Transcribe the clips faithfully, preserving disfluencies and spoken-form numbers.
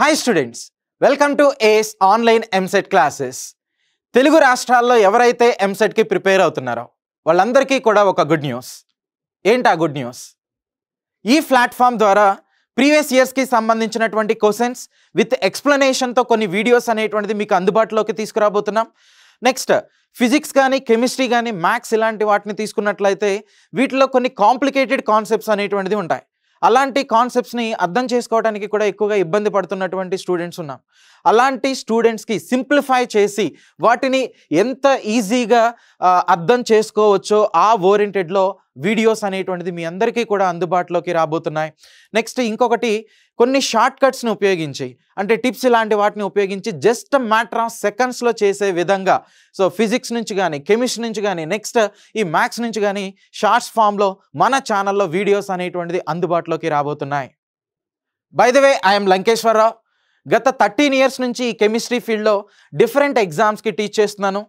Hi students, welcome to A C E Online EAMCET Classes. Telugu రాష్ట్రాల్లో ఎవరైతే ఎంసెట్కి prepare అవుతున్నారో వాళ్ళందరికీ కూడా ఒక గుడ్ న్యూస్. ఏంటి ఆ గుడ్ న్యూస్? ఈ ప్లాట్ఫామ్ ద్వారా ప్రీవియస్ ఇయర్స్కి సంబంధించినటువంటి క్వశ్చన్స్ విత్ ఎక్స్ప్లెనేషన్తో కొన్ని వీడియోస్ అనేటువంటిది మీకు అందుబాటులోకి తీసుకురాబోతున్నాం. నెక్స్ట్ ఫిజిక్స్ కానీ కెమిస్ట్రీ కానీ మ్యాథ్స్ ఇలాంటి వాటిని తీసుకున్నట్లయితే వీటిలో కొన్ని కాంప్లికేటెడ్ కాన్సెప్ట్స్ అనేటువంటిది ఉంటాయి. అలాంటి కాన్సెప్ట్స్ని అర్థం చేసుకోవడానికి కూడా ఎక్కువగా ఇబ్బంది పడుతున్నటువంటి స్టూడెంట్స్ ఉన్నాం. అలాంటి స్టూడెంట్స్కి సింప్లిఫై చేసి వాటిని ఎంత ఈజీగా అర్థం చేసుకోవచ్చో ఆ ఓరియంటెడ్లో వీడియోస్ అనేటువంటిది మీ అందరికీ కూడా అందుబాటులోకి రాబోతున్నాయి. నెక్స్ట్ ఇంకొకటి, కొన్ని షార్ట్ కట్స్ని ఉపయోగించి అంటే టిప్స్ ఇలాంటి వాటిని ఉపయోగించి జస్ట్ మ్యాటర్ ఆఫ్ సెకండ్స్లో చేసే విధంగా సో ఫిజిక్స్ నుంచి కానీ కెమిస్ట్రీ నుంచి కానీ నెక్స్ట్ ఈ మ్యాథ్స్ నుంచి కానీ షార్ట్స్ ఫామ్లో మన ఛానల్లో వీడియోస్ అనేటువంటిది అందుబాటులోకి రాబోతున్నాయి. By the way, I'm Lankeswararao. గత థర్టీన్ ఇయర్స్ నుంచి ఈ కెమిస్ట్రీ ఫీల్డ్లో డిఫరెంట్ ఎగ్జామ్స్కి టీచ్ చేస్తున్నాను.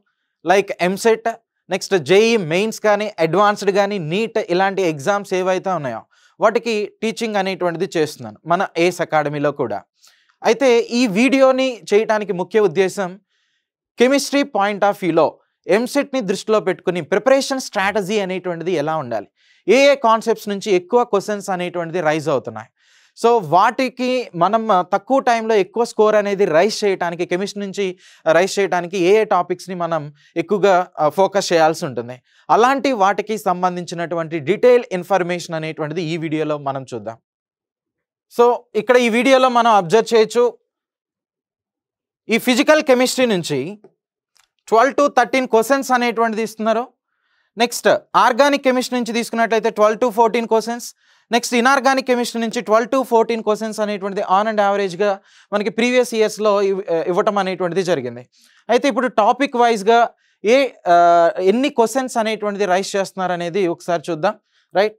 Like EAMCET, next JEE mains కానీ అడ్వాన్స్డ్ కానీ నీట్ ఇలాంటి ఎగ్జామ్స్ ఏవైతే ఉన్నాయో వాటికి టీచింగ్ అనేటువంటిది చేస్తున్నాను మన ఏస్ అకాడమీలో కూడా. అయితే ఈ వీడియోని చేయడానికి ముఖ్య ఉద్దేశం కెమిస్ట్రీ పాయింట్ ఆఫ్ వ్యూలో ఎంసెట్ని దృష్టిలో పెట్టుకుని ప్రిపరేషన్ స్ట్రాటజీ అనేటువంటిది ఎలా ఉండాలి, ఏ ఏ కాన్సెప్ట్స్ నుంచి ఎక్కువ క్వశ్చన్స్ అనేటువంటిది రైజ్ అవుతున్నాయి, సో వాటికి మనం తక్కువ టైంలో ఎక్కువ స్కోర్ అనేది రైజ్ చేయడానికి కెమిస్ట్రీ నుంచి రైజ్ చేయడానికి ఏ ఏ టాపిక్స్ని మనం ఎక్కువగా ఫోకస్ చేయాల్సి ఉంటుంది, అలాంటి వాటికి సంబంధించినటువంటి డీటెయిల్ ఇన్ఫర్మేషన్ అనేటువంటిది ఈ వీడియోలో మనం చూద్దాం. సో ఇక్కడ ఈ వీడియోలో మనం అబ్జర్వ్ చేయొచ్చు, ఈ ఫిజికల్ కెమిస్ట్రీ నుంచి ట్వెల్వ్ టు థర్టీన్ క్వశ్చన్స్ అనేటువంటిది ఇస్తున్నారు. నెక్స్ట్ ఆర్గానిక్ కెమిస్ట్రీ నుంచి తీసుకున్నట్లయితే twelve to fourteen questions. Next inorganic chemistry నుంచి ట్వెల్వ్ టు ఫోర్టీన్ క్వశ్చన్స్ అనేటువంటిది ఆన్ అండ్ యావరేజ్గా మనకి ప్రీవియస్ ఇయర్స్లో ఇవ్వటం అనేటువంటిది జరిగింది. అయితే ఇప్పుడు టాపిక్ వైజ్గా ఏ ఎన్ని క్వశ్చన్స్ అనేటువంటిది రైజ్ చేస్తున్నారు అనేది ఒకసారి చూద్దాం. Right,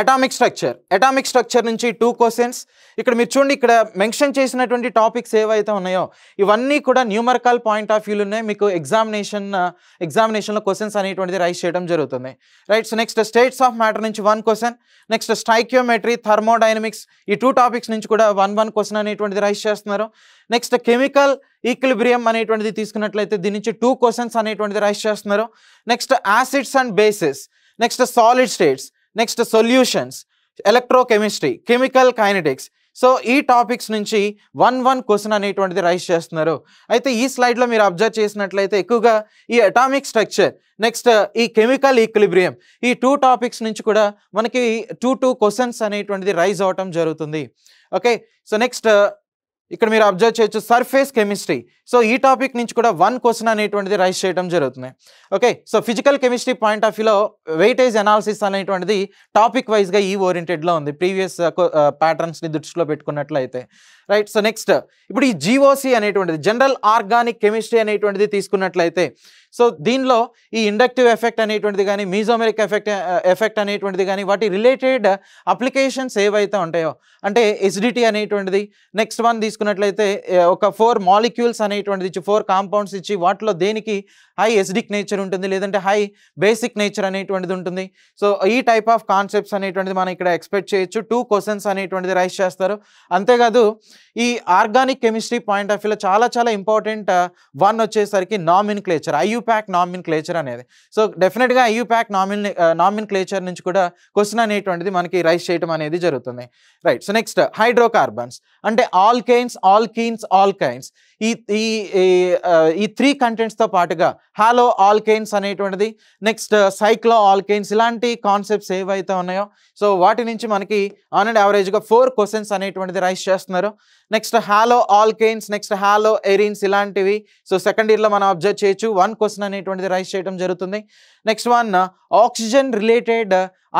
atomic structure, atomic structure నుంచి టూ క్వశ్చన్స్. ఇక్కడ మీరు చూడండి, ఇక్కడ మెన్షన్ చేసినటువంటి టాపిక్స్ ఏవైతే ఉన్నాయో ఇవన్నీ కూడా న్యూమరికల్ పాయింట్ ఆఫ్ వ్యూలోనే మీకు ఎగ్జామినేషన్ ఎగ్జామినేషన్లో క్వశ్చన్స్ అనేటువంటిది రైజ్ చేయడం జరుగుతుంది. Right, so next states of matter నుంచి one question. Next stoichiometry, thermodynamics ఈ టూ టాపిక్స్ నుంచి కూడా వన్ వన్ క్వశ్చన్ అనేటువంటిది రైజ్ చేస్తున్నారు. నెక్స్ట్ కెమికల్ ఈక్విలిబ్రియం అనేటువంటిది తీసుకున్నట్లయితే దీని నుంచి టూ క్వశ్చన్స్ అనేటువంటిది రైజ్ చేస్తున్నారు. Next acids and bases, next solid states, next solutions, electrochemistry, chemical kinetics, so ఈ టాపిక్స్ నుంచి వన్ వన్ క్వశ్చన్ అనేటువంటిది రైజ్ చేస్తున్నారు. అయితే ఈ స్లైడ్లో మీరు అబ్జర్వ్ చేసినట్లయితే ఎక్కువగా ఈ అటామిక్ స్ట్రక్చర్, నెక్స్ట్ ఈ కెమికల్ ఈక్విలిబ్రియం ఈ టూ టాపిక్స్ నుంచి కూడా మనకి టూ టూ క్వశ్చన్స్ అనేటువంటిది రైజ్ అవటం జరుగుతుంది. ఓకే, సో నెక్స్ట్ ఇక్కడ మీరు అబ్జర్వ్ చేయొచ్చు సర్ఫేస్ కెమిస్ట్రీ, సో ఈ టాపిక్ నుంచి కూడా వన్ క్వశ్చన్ అనేటువంటిది రైజ్ చేయడం జరుగుతుంది. Okay, so physical chemistry point of వ్యూలో వెయిటేజ్ అనాలిసిస్ అనేటువంటిది టాపిక్ వైజ్గా ఈ ఓరియంటెడ్లో ఉంది ప్రీవియస్ ప్యాటర్న్స్ని దృష్టిలో పెట్టుకున్నట్లయితే. రైట్, సో నెక్స్ట్ ఇప్పుడు ఈ జీఓసి అనేటువంటిది జనరల్ ఆర్గానిక్ కెమిస్ట్రీ అనేటువంటిది తీసుకున్నట్లయితే సో దీనిలో ఈ ఇండక్టివ్ ఎఫెక్ట్ అనేటువంటిది కానీ మీజోమెరిక్ ఎఫెక్ట్ ఎఫెక్ట్ అనేటువంటిది కానీ వాటి రిలేటెడ్ అప్లికేషన్స్ ఏవైతే ఉంటాయో అంటే ఎసిడిటీ అనేటువంటిది, నెక్స్ట్ వన్ తీసుకున్నట్లయితే ఒక ఫోర్ మాలిక్యూల్స్ అనేటువంటిది ఇచ్చి ఫోర్ కాంపౌండ్స్ ఇచ్చి వాటిలో దేనికి హై ఎసిడిక్ నేచర్ ఉంటుంది లేదంటే హై బేసిక్ నేచర్ అనేటువంటిది ఉంటుంది, సో ఈ టైప్ ఆఫ్ కాన్సెప్ట్స్ అనేటువంటిది మనం ఇక్కడ ఎక్స్పెక్ట్ చేయొచ్చు. టూ క్వశ్చన్స్ అనేటువంటిది రైజ్ చేస్తారు. అంతేకాదు ఈ ఆర్గానిక్ కెమిస్ట్రీ పాయింట్ ఆఫ్ వ్యూలో చాలా చాలా ఇంపార్టెంట్ వన్ వచ్చేసరికి నామిన్క్లేచర్, ఐయూపాక్ నామిన్క్లేచర్ అనేది. సో డెఫినెట్గా ఐయూపాక్ నామిన్ నామిన్క్లేచర్ నుంచి కూడా క్వశ్చన్ అనేటువంటిది మనకి రైజ్ చేయడం అనేది జరుగుతుంది. రైట్, సో నెక్స్ట్ హైడ్రోకార్బన్స్ అంటే ఆల్కైన్స్, ఆల్కీన్స్, ఆల్కైన్స్ ఈ ఈ త్రీ కంటెంట్స్తో పాటుగా హాలో ఆల్కైన్స్ అనేటువంటిది, నెక్స్ట్ సైక్లో ఆల్కైన్స్ ఇలాంటి కాన్సెప్ట్స్ ఏవైతే ఉన్నాయో సో వాటి నుంచి మనకి ఆన్ అండ్ యావరేజ్గా ఫోర్ క్వశ్చన్స్ అనేటువంటిది రైజ్ చేస్తున్నారు. Next halo alkanes, next hollow ఎరీన్స్ ఇలాంటివి సో సెకండ్ ఇయర్లో మనం అబ్జర్వ్ చేయొచ్చు వన్ క్వశ్చన్ అనేటువంటిది రైజ్ చేయడం జరుగుతుంది. Next one oxygen related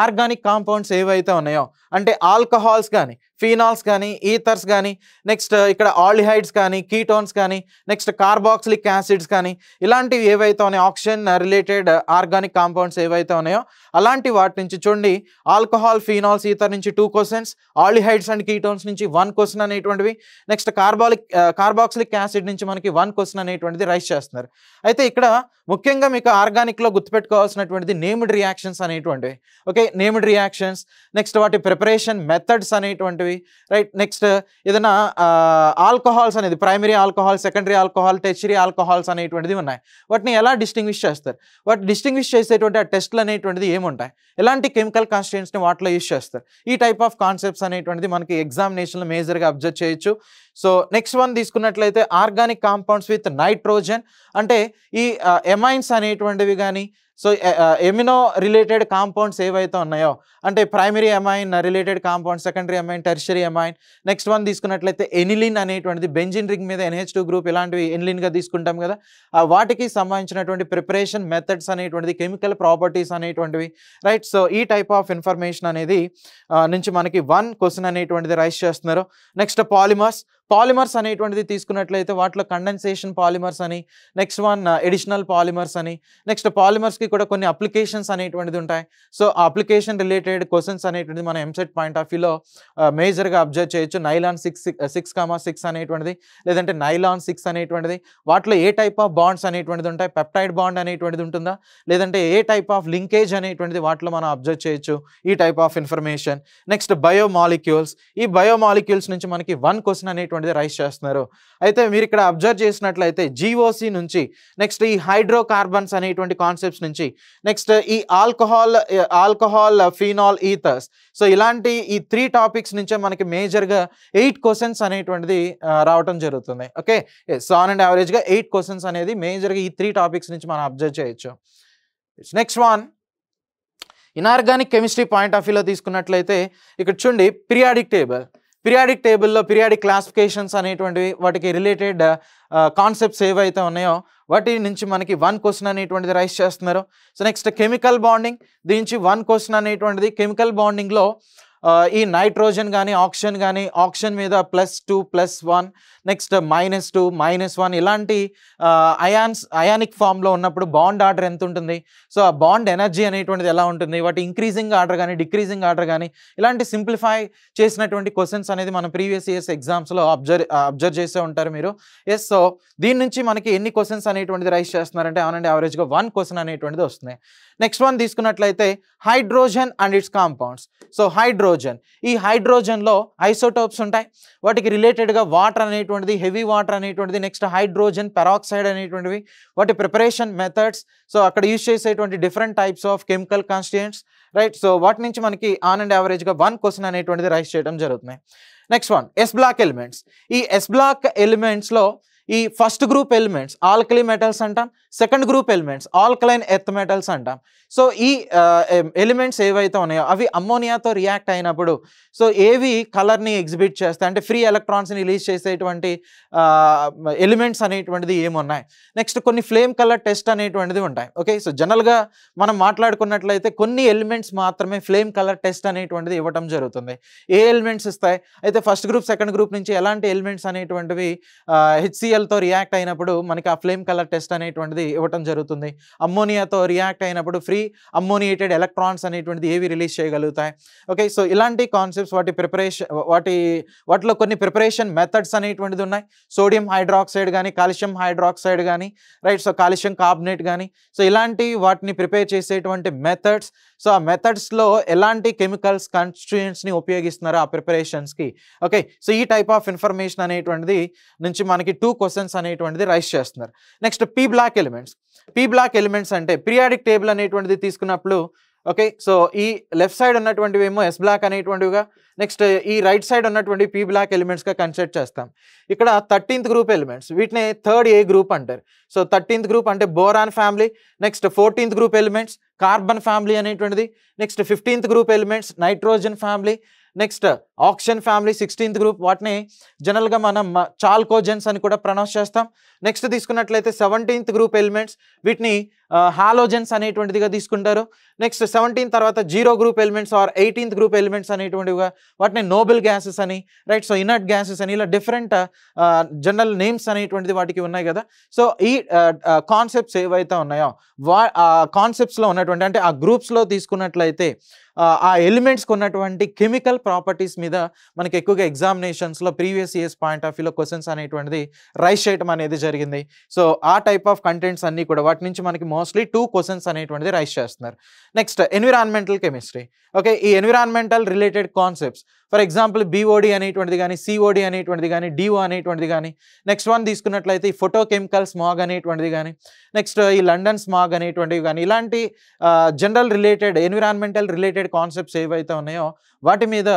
organic compounds ఏవైతే ఉన్నాయో అంటే ఆల్కహాల్స్ కానీ ఫీనాల్స్ కానీ ఈథర్స్ కానీ, నెక్స్ట్ ఇక్కడ ఆల్డిహైడ్స్ కానీ కీటోన్స్ కానీ, నెక్స్ట్ కార్బాక్సిలిక్ యాసిడ్స్ కానీ ఇలాంటివి ఏవైతే ఉన్నాయో ఆక్సిజన్ రిలేటెడ్ ఆర్గానిక్ కాంపౌండ్స్ ఏవైతే ఉన్నాయో అలాంటి వాటి నుంచి చూడండి ఆల్కహాల్, ఫీనాల్స్, ఈథర్ నుంచి two questions, aldehydes and ketones నుంచి వన్ క్వశ్చన్ అనేటువంటివి, నెక్స్ట్ కార్బాలిక్ కార్బాక్సిలిక్ యాసిడ్ నుంచి మనకి వన్ క్వశ్చన్ అనేటువంటిది రైజ్ చేస్తున్నారు. అయితే ఇక్కడ ముఖ్యంగా మీకు ఆర్గానిక్లో గుర్తుపెట్టుకోవాల్సినటువంటిది నేమ్డ్ రియాక్షన్స్ అనేటువంటివి. Okay, named reactions, next what preparation methods and it went to be, right? Next, uh, uh, alcohols and primary alcohol, secondary alcohol, tertiary alcohols and it went to be. What ni ela distinguish chestar? What distinguish chestar test la it went to the aim untai. Elanti chemical constituents ni what la use chestar. E type of concepts and it went to the manaki examination major ga observe cheyochu. So next one this kunatlaite organic compounds with nitrogen ante e uh, amines and it went to be gani. So, uh, amino related compounds evaitho unnayo ante primary amine related compounds, secondary amine, tertiary amine. Next one తీసుకున్నట్లయితే aniline అనేటువంటిది benzene ring మీద N H two group ఇలాంటివి aniline గా తీసుకుంటాం కదా, ఆ వాటికి సంబంధించినటువంటి ప్రిపరేషన్ మెథడ్స్ అనేటువంటిది, కెమికల్ ప్రాపర్టీస్ అనేటువంటివి, రైట్? సో ఈ టైప్ ఆఫ్ ఇన్ఫర్మేషన్ అనేది నుంచి మనకి వన్ క్వశ్చన్ అనేటువంటిది రైస్ చేస్తున్నారు. నెక్స్ట్ పాలిమర్స్, పాలిమర్స్ అనేటువంటిది తీసుకున్నట్లయితే వాటిలో కండెన్సేషన్ పాలిమర్స్ అని, నెక్స్ట్ వన్ ఎడిషనల్ పాలిమర్స్ అని, నెక్స్ట్ పాలిమర్స్కి కూడా కొన్ని అప్లికేషన్స్ అనేటువంటిది ఉంటాయి. సో ఆ అప్లికేషన్ రిలేటెడ్ క్వశ్చన్స్ అనేటువంటిది మన ఎంసెట్ పాయింట్ ఆఫ్ వ్యూలో మేజర్గా అబ్జర్వ్ చేయొచ్చు. Nylon six six comma six అనేటువంటిది, లేదంటే నైలాన్ సిక్స్ అనేటువంటిది, వాటిలో ఏ టైప్ ఆఫ్ బాండ్స్ అనేటువంటిది ఉంటాయి, పెప్టైడ్ బాండ్ అనేటువంటిది ఉంటుందా, లేదంటే ఏ టైప్ ఆఫ్ లింకేజ్ అనేటువంటిది వాటిలో మనం అబ్జర్వ్ చేయొచ్చు ఈ type of information. Next biomolecules, ఈ బయోమాలిక్యూల్స్ నుంచి మనకి వన్ క్వశ్చన్ అనేటువంటి రైస్ చేస్తున్నారు. అయితే మీరు ఇక్కడ అబ్జర్వ్ చేసినట్లయితే జీఓసి నుంచి, నెక్స్ట్ ఈ హైడ్రోకార్బన్స్ అనేటువంటి కాన్సెప్ట్స్ నుంచి, నెక్స్ట్ ఈ alcohol alcohol phenol ethers, so ఇలాంటి ఈ త్రీ టాపిక్స్ నుంచే మనకి మేజర్గా ఎయిట్ క్వశ్చన్స్ అనేటువంటిది రావటం జరుగుతుంది. ఓకే, సో ఆన్ అండ్ యావరేజ్గా ఎయిట్ క్వశ్చన్స్ అనేది మేజర్గా ఈ త్రీ టాపిక్స్ నుంచి మనం అబ్జర్వ్ చేయొచ్చు. Next one inorganic chemistry point of వ్యూలో తీసుకున్నట్లయితే ఇక్కడ చూడండి పీరియాడిక్ టేబుల్, పీరియాడిక్ టేబుల్లో పీరియాడిక్ క్లాసిఫికేషన్స్ అనేటువంటివి, వాటికి రిలేటెడ్ కాన్సెప్ట్స్ ఏవైతే ఉన్నాయో వాటి నుంచి మనకి వన్ క్వశ్చన్ అనేటువంటిది రైస్ చేస్తున్నారు. సో నెక్స్ట్ కెమికల్ బాండింగ్, దీని నుంచి వన్ క్వశ్చన్ అనేటువంటిది. కెమికల్ బాండింగ్లో ఈ నైట్రోజన్ కానీ ఆక్సిజన్ కానీ, ఆక్సిజన్ మీద plus two plus one, next minus two minus one, ఇలాంటి అయాన్స్ అయానిక్ ఫామ్లో ఉన్నప్పుడు బాండ్ ఆర్డర్ ఎంత ఉంటుంది, సో ఆ బాండ్ ఎనర్జీ అనేటువంటిది ఎలా ఉంటుంది, వాటి ఇంక్రీజింగ్ ఆర్డర్ కానీ డిక్రీజింగ్ ఆర్డర్ కానీ, ఇలాంటి సింప్లిఫై చేసినటువంటి క్వశ్చన్స్ అనేది మనం ప్రీవియస్ ఇయర్స్ ఎగ్జామ్స్లో అబ్జర్వ్ అబ్జర్వ్ చేసే ఉంటారు మీరు. ఎస్, సో దీని నుంచి మనకి ఎన్ని క్వశ్చన్స్ అనేటువంటిది రైస్ చేస్తున్నారంటే ఆన్ అండ్ యావరేజ్గా వన్ క్వశ్చన్ అనేటువంటిది వస్తుంది. నెక్స్ట్ వన్ తీసుకున్నట్లయితే hydrogen and its compounds. So hydrogen, ఈ హైడ్రోజన్లో ఐసోటోప్స్ ఉంటాయి, వాటికి రిలేటెడ్గా వాటర్ అనేటువంటిది, హెవీ వాటర్ అనేటువంటిది, నెక్స్ట్ హైడ్రోజన్ పెరాక్సైడ్ అనేటువంటివి, వాటి ప్రిపరేషన్ మెథడ్స్, సో అక్కడ యూజ్ చేసేటువంటి different types of chemical constituents, right? So వాటి నుంచి మనకి ఆన్ అండ్ యావరేజ్గా వన్ క్వశ్చన్ అనేటువంటిది రైస్ చేయడం జరుగుతుంది. Next one yes block elements, ఈ ఎస్ బ్లాక్ ఎలిమెంట్స్లో ఈ first group elements alkali metals అంటాం, second group elements alkaline earth metals అంటాం. సో ఈ ఎలిమెంట్స్ ఏవైతే ఉన్నాయో అవి అమ్మోనియాతో రియాక్ట్ అయినప్పుడు సో ఏవి కలర్ని ఎగ్జిబిట్ చేస్తాయి అంటే ఫ్రీ ఎలక్ట్రాన్స్ని రిలీజ్ చేసేటువంటి ఎలిమెంట్స్ అనేటువంటిది ఏమున్నాయి. నెక్స్ట్ కొన్ని ఫ్లేమ్ కలర్ టెస్ట్ అనేటువంటిది ఉంటాయి. ఓకే, సో జనరల్గా మనం మాట్లాడుకున్నట్లయితే కొన్ని ఎలిమెంట్స్ మాత్రమే ఫ్లేమ్ కలర్ టెస్ట్ అనేటువంటిది ఇవ్వటం జరుగుతుంది. ఏ ఎలిమెంట్స్ ఇస్తాయి అయితే ఫస్ట్ గ్రూప్ సెకండ్ గ్రూప్ నుంచి ఎలాంటి ఎలిమెంట్స్ అనేటువంటివి హెచ్సిఎల్తో రియాక్ట్ అయినప్పుడు మనకి ఆ ఫ్లేమ్ కలర్ టెస్ట్ అనేటువంటిది ఇవ్వటం జరుగుతుంది. అమ్మోనియాతో రియాక్ట్ అయినప్పుడు ఫ్రీ అమ్మోనియేటెడ్ ఎలక్ట్రాన్స్ అనేటువంటిది ఏవి రిలీజ్ చేయగలుగుతాయి. ఓకే, సో ఇలాంటి కాన్సెప్ట్స్, వాటి ప్రిపరేషన్, వాటి వాటిలో కొన్ని ప్రిపరేషన్ మెథడ్స్ అనేటువంటిది ఉన్నాయి. సోడియం హైడ్రాక్సైడ్ కానీ, కాల్షియం హైడ్రాక్సైడ్ కానీ, రైట్? సో కాల్షియం కార్బోనేట్ కానీ, సో ఇలాంటి వాటిని ప్రిపేర్ చేసేటువంటి మెథడ్స్, సో ఆ మెథడ్స్లో ఎలాంటి కెమికల్స్ కాన్స్టిట్యూయెంట్స్ని ఉపయోగిస్తున్నారో ఆ ప్రిపరేషన్స్కి. ఓకే, సో ఈ టైప్ ఆఫ్ ఇన్ఫర్మేషన్ అనేటువంటిది నుంచి మనకి టూ క్వశ్చన్స్ అనేటువంటిది రైస్ చేస్తున్నారు. Next P block elements, p block elements అంటే పీరియాడిక్ టేబుల్ అనేటువంటిది తీసుకున్నప్పుడు ఓకే, సో ఈ లెఫ్ట్ సైడ్ ఉన్నటువంటివి ఏమో ఎస్ బ్లాక్ అనేటువంటివిగా, నెక్స్ట్ ఈ రైట్ సైడ్ ఉన్నటువంటి పీ బ్లాక్ ఎలిమెంట్స్గా కన్సిడర్ చేస్తాం. ఇక్కడ థర్టీన్త్ గ్రూప్ ఎలిమెంట్స్, వీటిని థర్డ్ ఏ గ్రూప్ అంటారు. సో థర్టీన్త్ గ్రూప్ అంటే boron family, next fourteenth group elements carbon family అనేటువంటిది, next fifteenth group elements nitrogen family, next oxygen family sixteenth group, వాటిని జనరల్గా మనం చాల్కోజన్స్ అని కూడా ప్రొనౌన్స్ చేస్తాం. నెక్స్ట్ తీసుకున్నట్లయితే సెవెంటీన్త్ గ్రూప్ ఎలిమెంట్స్, వీటిని హాలోజన్స్ అనేటువంటిదిగా తీసుకుంటారు. నెక్స్ట్ సెవెంటీన్ తర్వాత zero group elements or eighteenth group elements అనేటువంటివిగా, వాటిని నోబెల్ గ్యాసెస్ అని, రైట్? సో ఇనర్ట్ గ్యాసెస్ అని, ఇలా డిఫరెంట్ జనరల్ నేమ్స్ అనేటువంటిది వాటికి ఉన్నాయి కదా. సో ఈ కాన్సెప్ట్స్ ఏవైతే ఉన్నాయో వా కాన్సెప్ట్స్లో ఉన్నటువంటి అంటే ఆ గ్రూప్స్లో తీసుకున్నట్లయితే ఆ ఎలిమెంట్స్కి ఉన్నటువంటి కెమికల్ ప్రాపర్టీస్ మీద మనకి ఎక్కువగా ఎగ్జామినేషన్స్లో ప్రీవియస్ ఇయర్స్ పాయింట్ ఆఫ్ వ్యూలో క్వశ్చన్స్ అనేటువంటిది రైస్ చేయటం అనేది జరిగింది. సో ఆ టైప్ ఆఫ్ కంటెంట్స్ అన్నీ కూడా వాటి నుంచి మనకి మోర్ మోస్ట్లీ టూ క్వశ్చన్స్ అనేటువంటిది రైస్ చేస్తున్నారు. Next environmental chemistry. ఓకే, ఈ environmental related concepts, for example BOD అనేటువంటిది కానీ, సిఓడి అనేటువంటిది కానీ, డిఓ అనేటువంటిది కానీ, నెక్స్ట్ వన్ తీసుకున్నట్లయితే ఈ ఫోటో కెమికల్ స్మాగ్ అనేటువంటిది కానీ, నెక్స్ట్ ఈ లండన్ స్మాగ్ అనేటువంటివి కానీ, ఇలాంటి general related environmental related concepts ఏవైతే ఉన్నాయో వాటి మీద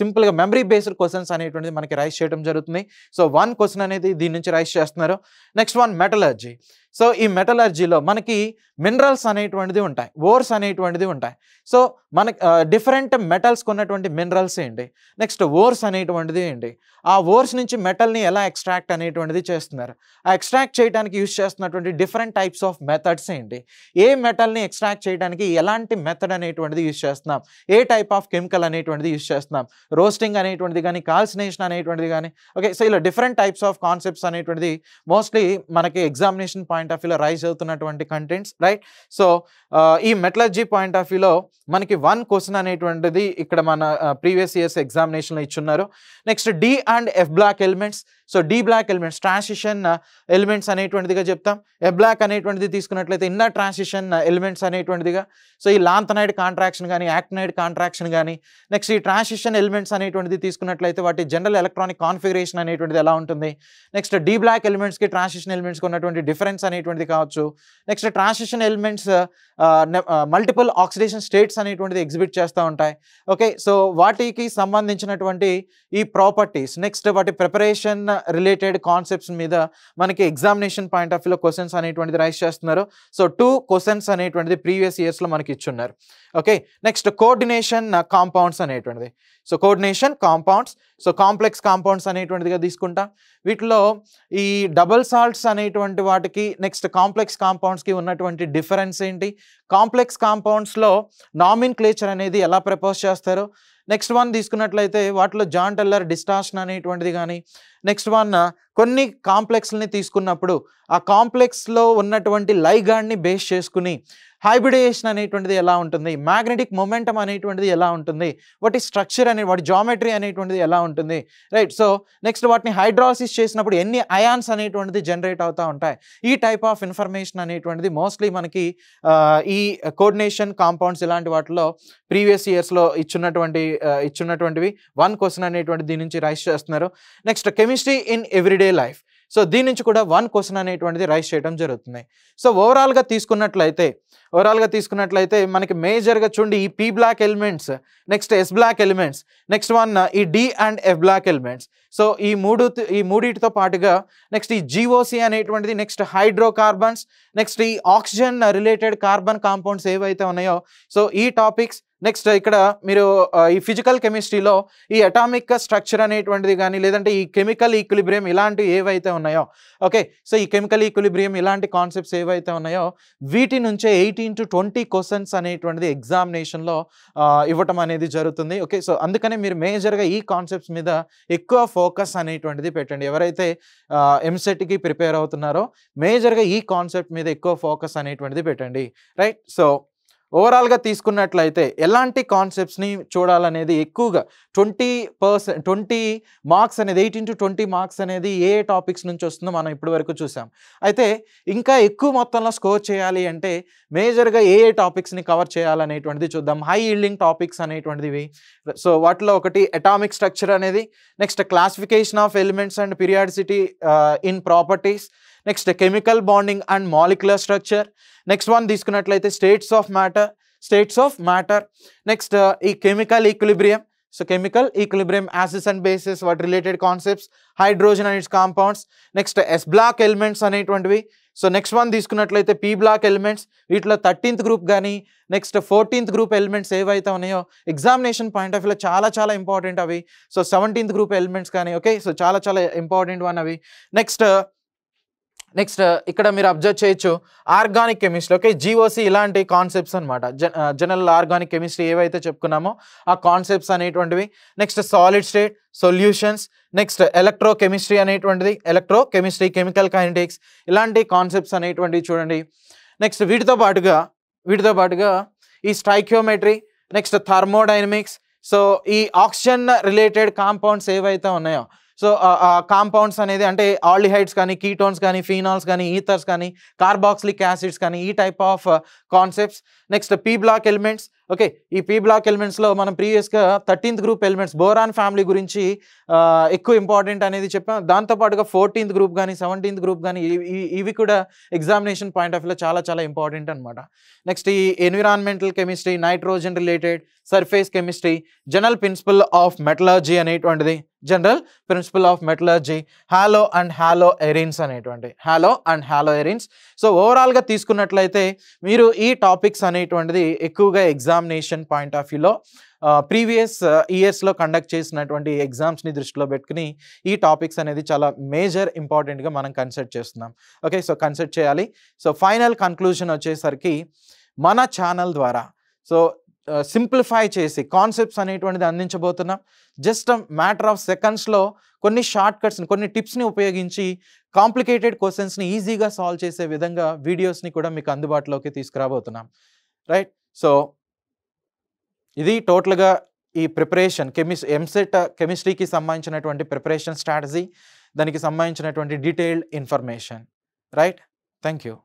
సింపుల్గా మెమరీ బేస్డ్ క్వశ్చన్స్ అనేటువంటిది మనకి రైస్ చేయడం జరుగుతుంది. సో వన్ క్వశ్చన్ అనేది దీని నుంచి రైస్ చేస్తున్నారు. Next one metallurgy. సో ఈ మెటలర్జీలో మనకి మినరల్స్ అనేటువంటిది ఉంటాయి, ఓర్స్ అనేటువంటిది ఉంటాయి. సో మనకి డిఫరెంట్ మెటల్స్కి ఉన్నటువంటి మినరల్స్ ఏంటి, నెక్స్ట్ ఓర్స్ అనేటువంటిది ఏంటి, ఆ ఓర్స్ నుంచి మెటల్ని ఎలా ఎక్స్ట్రాక్ట్ అనేటువంటిది చేస్తున్నారు, ఆ ఎక్స్ట్రాక్ట్ చేయడానికి యూజ్ చేస్తున్నటువంటి డిఫరెంట్ టైప్స్ ఆఫ్ మెథడ్స్ ఏంటి, ఏ మెటల్ని ఎక్స్ట్రాక్ట్ చేయడానికి ఎలాంటి మెథడ్ అనేటువంటిది యూజ్ చేస్తున్నాం, ఏ టైప్ ఆఫ్ కెమికల్ అనేటువంటిది యూజ్ చేస్తున్నాం, రోస్టింగ్ అనేటువంటిది కానీ, కాల్సినేషన్ అనేటువంటిది కానీ. ఓకే, సో ఇలా డిఫరెంట్ టైప్స్ ఆఫ్ కాన్సెప్ట్స్ అనేటువంటిది మోస్ట్లీ మనకి ఎగ్జామినేషన్ పాయింట్ ఆఫ్ వ్యూలో రైజ్ అవుతున్నటువంటి కంటెంట్స్, రైట్. సో ఈ మెటలర్జీ పాయింట్ ఆఫ్ వ్యూలో మనకి వన్ క్వశ్చన్ అనేటువంటిది ఇక్కడ మన ప్రీవియస్ ఇయర్స్ ఎగ్జామినేషన్లో ఇచ్చున్నారు. Next d and f block elements. So d block elements transition elements అనేటువంటిదిగా చెప్తాం. ఎఫ్ బ్లాక్ అనేటువంటిది తీసుకున్నట్లయితే ఇన్నర్ ట్రాన్సిషన్ ఎలిమెంట్స్ అనేటువంటిదిగా. సో ఈ లాంథనైడ్ కాంట్రాక్షన్ కానీ, యాక్టినైడ్ కాంట్రాక్షన్ కానీ, నెక్స్ట్ ఈ ట్రాన్సిషన్ ఎలిమెంట్స్ అనేటువంటిది తీసుకున్నట్లయితే వాటి జనరల్ ఎలక్ట్రానిక్ కాన్ఫిగరేషన్ అనేటువంటిది ఎలా ఉంటుంది, నెక్స్ట్ డి బ్లాక్ ఎలిమెంట్స్కి ట్రాన్సిషన్ ఎలిమెంట్స్కి ఉన్నటువంటి డిఫరెన్స్ అనేటువంటిది కావచ్చు, next transition elements multiple oxidation states అనేటువంటిది ఎగ్జిబిట్ చేస్తూ ఉంటాయి. ఓకే, సో వాటికి సంబంధించినటువంటి ఈ ప్రాపర్టీస్, నెక్స్ట్ వాటి ప్రిపరేషన్ రిలేటెడ్ కాన్సెప్ట్స్ మీద మనకి ఎగ్జామినేషన్ పాయింట్ ఆఫ్ వ్యూలో క్వశ్చన్స్ అనేటువంటిది రైస్ చేస్తున్నారు. సో టూ క్వశ్చన్స్ అనేటువంటిది ప్రీవియస్ ఇయర్స్లో మనకి ఇచ్చున్నారు. ఓకే, నెక్స్ట్ కోఆర్డినేషన్ కాంపౌండ్స్ అనేటువంటిది. So coordination compounds, so complex compounds అనేటువంటిదిగా తీసుకుంటాం. వీటిలో ఈ డబల్ సాల్ట్స్ అనేటువంటి వాటికి, నెక్స్ట్ కాంప్లెక్స్ కాంపౌండ్స్కి ఉన్నటువంటి డిఫరెన్స్ ఏంటి, కాంప్లెక్స్ కాంపౌండ్స్లో నామిన్ క్లేచర్ అనేది ఎలా ప్రపోజ్ చేస్తారు, నెక్స్ట్ వన్ తీసుకున్నట్లయితే వాటిలో జాన్ టెల్లర్ డిస్టార్షన్ అనేటువంటిది కానీ, నెక్స్ట్ వన్ కొన్ని కాంప్లెక్స్ని తీసుకున్నప్పుడు ఆ కాంప్లెక్స్లో ఉన్నటువంటి లైగాడ్ని బేస్ చేసుకుని హైబ్రిడేషన్ అనేటువంటిది ఎలా ఉంటుంది, మ్యాగ్నెటిక్ మొమెంటం అనేటువంటిది ఎలా ఉంటుంది, వాటి స్ట్రక్చర్ అనే వాటి జామెట్రీ అనేటువంటిది ఎలా ఉంటుంది, రైట్. సో నెక్స్ట్ వాటిని హైడ్రాలసిస్ చేసినప్పుడు ఎన్ని అయాన్స్ అనేటువంటిది జనరేట్ అవుతూ ఉంటాయి, ఈ టైప్ ఆఫ్ ఇన్ఫర్మేషన్ అనేటువంటిది మోస్ట్లీ మనకి ఈ కోఆర్డినేషన్ కాంపౌండ్స్ ఇలాంటి వాటిలో ప్రీవియస్ ఇయర్స్లో ఇచ్చున్నటువంటి ఇచ్చున్నటువంటివి వన్ క్వశ్చన్ అనేటువంటి దీని నుంచి రైస్ చేస్తున్నారు. Next chemistry in everyday life. So దీని నుంచి కూడా వన్ క్వశ్చన్ అనేటువంటిది రైస్ చేయడం జరుగుతుంది. సో ఓవరాల్గా తీసుకున్నట్లయితే ఓవరాల్గా తీసుకున్నట్లయితే మనకి మేజర్గా చూడండి ఈ P block elements, next s block elements, next one ఈ d and f block elements. So ఈ మూడు ఈ మూడిటితో పాటుగా నెక్స్ట్ ఈ జీఓసి అనేటువంటిది, నెక్స్ట్ హైడ్రోకార్బన్స్, నెక్స్ట్ ఈ ఆక్సిజన్ రిలేటెడ్ కార్బన్ కాంపౌండ్స్ ఏవైతే ఉన్నాయో, సో ఈ టాపిక్స్. నెక్స్ట్ ఇక్కడ మీరు ఈ ఫిజికల్ కెమిస్ట్రీలో ఈ అటామిక్ స్ట్రక్చర్ అనేటువంటిది కానీ, లేదంటే ఈ కెమికల్ ఈక్విలిబ్రియం ఇలాంటివి ఏవైతే ఉన్నాయో, ఓకే, సో ఈ కెమికల్ ఈక్విలిబ్రియం ఇలాంటి కాన్సెప్ట్స్ ఏవైతే ఉన్నాయో వీటి నుంచే ఎయిటీన్ టు ట్వంటీ క్వశ్చన్స్ అనేటువంటిది ఎగ్జామినేషన్లో ఇవ్వటం అనేది జరుగుతుంది. ఓకే, సో అందుకనే మీరు మేజర్గా ఈ కాన్సెప్ట్స్ మీద ఎక్కువ ఫోకస్ అనేటువంటిది పెట్టండి. ఎవరైతే ఎంసెట్కి ప్రిపేర్ అవుతున్నారో మేజర్గా ఈ కాన్సెప్ట్ మీద ఎక్కువ ఫోకస్ అనేటువంటిది పెట్టండి, రైట్. సో ఓవరాల్గా తీసుకున్నట్లయితే ఎలాంటి కాన్సెప్ట్స్ని చూడాలనేది ఎక్కువగా ట్వంటీ పర్సెంట్ ట్వంటీ మార్క్స్ అనేది ఎయిటీన్ టు ట్వంటీ మార్క్స్ అనేది ఏ టాపిక్స్ నుంచి వస్తుందో మనం ఇప్పటి వరకు చూసాం. అయితే ఇంకా ఎక్కువ మొత్తంలో స్కోర్ చేయాలి అంటే మేజర్గా ఏ ఏ టాపిక్స్ని కవర్ చేయాలనేటువంటిది చూద్దాం. హై ఈల్డింగ్ టాపిక్స్ అనేటువంటివి, సో వాటిలో ఒకటి అటామిక్ స్ట్రక్చర్ అనేది, next classification of elements and periodicity in properties, next chemical bonding and molecular structure, next one తీసుకున్నట్లయితే states of matter states of matter next ఈ chemical equilibrium, so chemical equilibrium acids and bases వాటి related concepts, hydrogen and its compounds, next s block elements అనేటువంటివి. So next one తీసుకున్నట్లయితే p block elements, వీటిలో thirteenth group కానీ, next fourteenth group elements ఏవైతే ఉన్నాయో examination point of వ్యూలో చాలా చాలా ఇంపార్టెంట్ అవి. సో సెవెంటీన్త్ గ్రూప్ ఎలిమెంట్స్ కానీ, ఓకే, సో చాలా చాలా ఇంపార్టెంట్ వన్ అవి. నెక్స్ట్ నెక్స్ట్ ఇక్కడ మీరు అబ్జర్వ్ చేయొచ్చు ఆర్గానిక్ కెమిస్ట్రీ, ఓకే, జీఓసి ఇలాంటి కాన్సెప్ట్స్ అనమాట, జనరల్ ఆర్గానిక్ కెమిస్ట్రీ ఏవైతే చెప్పుకున్నామో ఆ కాన్సెప్ట్స్ అనేటువంటివి, next solid state solutions, next electro chemistry అనేటువంటిది, ఎలక్ట్రో కెమిస్ట్రీ కెమికల్ కైనెటిక్స్ ఇలాంటి కాన్సెప్ట్స్ అనేటువంటివి చూడండి. నెక్స్ట్ వీటితో పాటుగా వీటితో పాటుగా ఈ స్టాయికియోమెట్రీ, నెక్స్ట్ థర్మోడైనమిక్స్, సో ఈ ఆక్సిజన్ రిలేటెడ్ కాంపౌండ్స్ ఏవైతే ఉన్నాయో, సో కాంపౌండ్స్ అనేది అంటే ఆల్డిహైడ్స్ కానీ కీటోన్స్ కానీ ఫీనాల్స్ కానీ ఈథర్స్ కానీ కార్బాక్సిలిక్ యాసిడ్స్ కానీ ఈ type of concepts. Next P block elements. Okay, ఈ పీ బ్లాక్ ఎలిమెంట్స్లో మనం ప్రీవియస్గా thirteenth group elements boron family గురించి ఎక్కువ ఇంపార్టెంట్ అనేది చెప్పాం. దాంతోపాటుగా ఫోర్టీన్త్ గ్రూప్ కానీ సెవెంటీన్త్ గ్రూప్ కానీ ఇవి కూడా ఎగ్జామినేషన్ పాయింట్ ఆఫ్ వ్యూలో చాలా చాలా ఇంపార్టెంట్ అనమాట. నెక్స్ట్ ఈ environmental chemistry, nitrogen related, surface chemistry, general principle of metallurgy అనేటువంటిది, general principle of metallurgy, halo and halo arenes అనేటువంటి halo and halo arenes. So ఓవరాల్గా తీసుకున్నట్లయితే మీరు ఈ టాపిక్స్ అనేటువంటిది ఎక్కువగా ఎగ్జామినేషన్ పాయింట్ ఆఫ్ వ్యూలో ప్రీవియస్ ఇయర్స్లో కండక్ట్ చేసినటువంటి ఎగ్జామ్స్ని దృష్టిలో పెట్టుకుని ఈ టాపిక్స్ అనేది చాలా మేజర్ ఇంపార్టెంట్గా మనం కన్సిడర్ చేస్తున్నాం. ఓకే, సో కన్సిడర్ చేయాలి. సో ఫైనల్ కన్క్లూజన్ వచ్చేసరికి మన ఛానల్ ద్వారా సో సింప్లిఫై చేసి కాన్సెప్ట్స్ అనేటువంటిది అందించబోతున్నాం. జస్ట్ మ్యాటర్ ఆఫ్ సెకండ్స్లో కొన్ని షార్ట్ కట్స్ని, కొన్ని టిప్స్ని ఉపయోగించి కాంప్లికేటెడ్ క్వశ్చన్స్ని ఈజీగా సాల్వ్ చేసే విధంగా వీడియోస్ని కూడా మీకు అందుబాటులోకి తీసుకురాబోతున్నాం. రైట్, సో ఇది టోటల్గా ఈ ప్రిపరేషన్ కెమిస్ ఎంసెట్ కెమిస్ట్రీకి సంబంధించినటువంటి ప్రిపరేషన్ స్ట్రాటజీ, దానికి సంబంధించినటువంటి detailed information. Right, thank you.